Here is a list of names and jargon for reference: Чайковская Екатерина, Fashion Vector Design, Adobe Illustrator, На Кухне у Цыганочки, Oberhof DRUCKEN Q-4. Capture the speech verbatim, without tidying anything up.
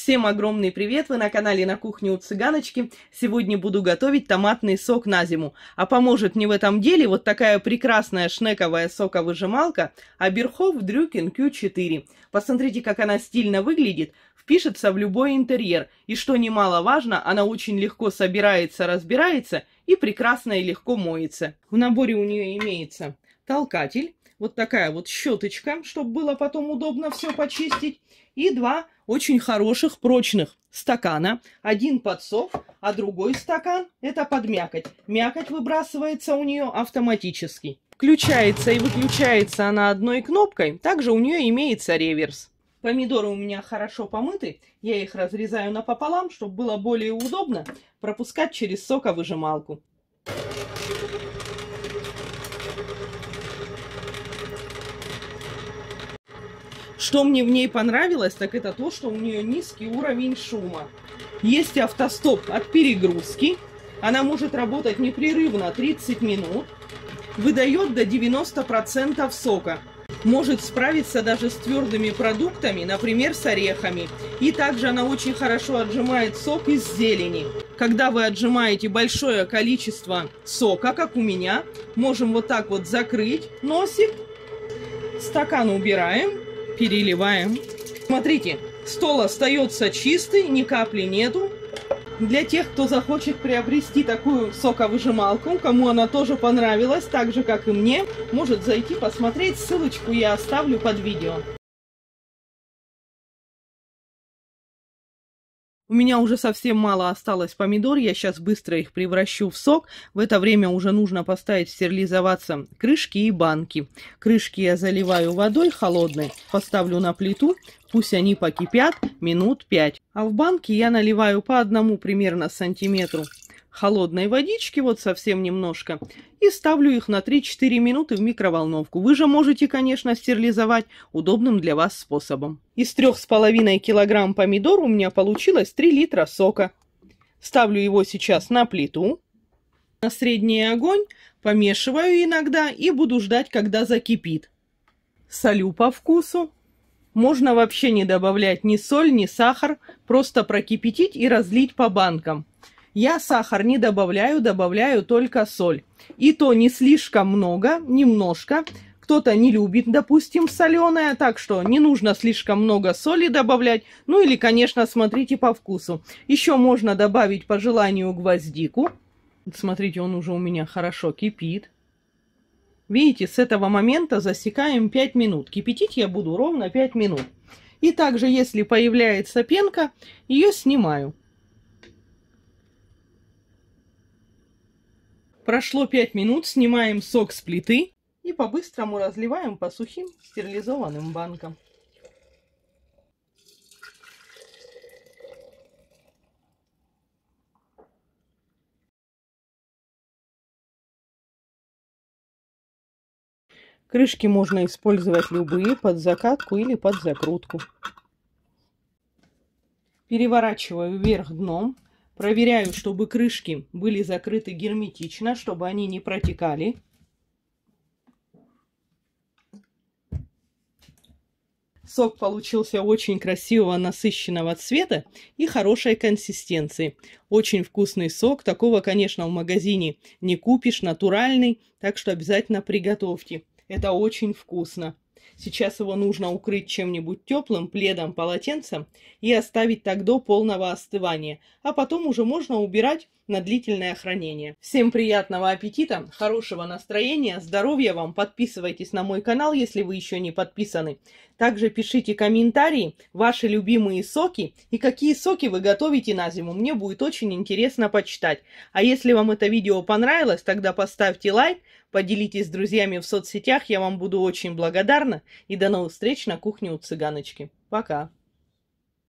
Всем огромный привет! Вы на канале «На кухне у Цыганочки». Сегодня буду готовить томатный сок на зиму. А поможет мне в этом деле вот такая прекрасная шнековая соковыжималка Oberhof DRUCKEN Q четыре. Посмотрите, как она стильно выглядит, впишется в любой интерьер. И что немаловажно, она очень легко собирается, разбирается и прекрасно и легко моется. В наборе у нее имеется толкатель, вот такая вот щеточка, чтобы было потом удобно все почистить, и два очень хороших прочных стакана. Один под сок, а другой стакан – это под мякоть. Мякоть выбрасывается у нее автоматически. Включается и выключается она одной кнопкой. Также у нее имеется реверс. Помидоры у меня хорошо помыты. Я их разрезаю напополам, чтобы было более удобно пропускать через соковыжималку. Что мне в ней понравилось, так это то, что у нее низкий уровень шума. Есть автостоп от перегрузки. Она может работать непрерывно тридцать минут. Выдает до девяноста процентов сока. Может справиться даже с твердыми продуктами, например, с орехами. И также она очень хорошо отжимает сок из зелени. Когда вы отжимаете большое количество сока, как у меня, можем вот так вот закрыть носик. Стакан убираем. Переливаем. Смотрите, стол остается чистый, ни капли нету. Для тех, кто захочет приобрести такую соковыжималку, кому она тоже понравилась, так же, как и мне, может зайти посмотреть. Ссылочку я оставлю под видео. У меня уже совсем мало осталось помидор, я сейчас быстро их превращу в сок. В это время уже нужно поставить стерилизоваться крышки и банки. Крышки я заливаю водой холодной, поставлю на плиту, пусть они покипят минут пять. А в банки я наливаю по одному примерно сантиметру холодной водички, вот совсем немножко, и ставлю их на три-четыре минуты в микроволновку. Вы же можете, конечно, стерилизовать удобным для вас способом. Из трёх с половиной килограмм помидор у меня получилось три литра сока. Ставлю его сейчас на плиту, на средний огонь, помешиваю иногда и буду ждать, когда закипит. Солю по вкусу. Можно вообще не добавлять ни соль, ни сахар, просто прокипятить и разлить по банкам. Я сахар не добавляю, добавляю только соль. И то не слишком много, немножко. Кто-то не любит, допустим, соленое, так что не нужно слишком много соли добавлять. Ну или, конечно, смотрите по вкусу. Еще можно добавить по желанию гвоздику. Смотрите, он уже у меня хорошо кипит. Видите, с этого момента засекаем пять минут. Кипятить я буду ровно пять минут. И также, если появляется пенка, ее снимаю. Прошло пять минут, снимаем сок с плиты и по-быстрому разливаем по сухим стерилизованным банкам. Крышки можно использовать любые, под закатку или под закрутку. Переворачиваю вверх дном. Проверяю, чтобы крышки были закрыты герметично, чтобы они не протекали. Сок получился очень красивого насыщенного цвета и хорошей консистенции. Очень вкусный сок. Такого, конечно, в магазине не купишь, натуральный. Так что обязательно приготовьте. Это очень вкусно. Сейчас его нужно укрыть чем-нибудь теплым, пледом, полотенцем и оставить так до полного остывания. А потом уже можно убирать на длительное хранение. Всем приятного аппетита, хорошего настроения, здоровья вам. Подписывайтесь на мой канал, если вы еще не подписаны. Также пишите комментарии, ваши любимые соки и какие соки вы готовите на зиму. Мне будет очень интересно почитать. А если вам это видео понравилось, тогда поставьте лайк, поделитесь с друзьями в соцсетях. Я вам буду очень благодарна. И до новых встреч на кухне у Цыганочки. Пока!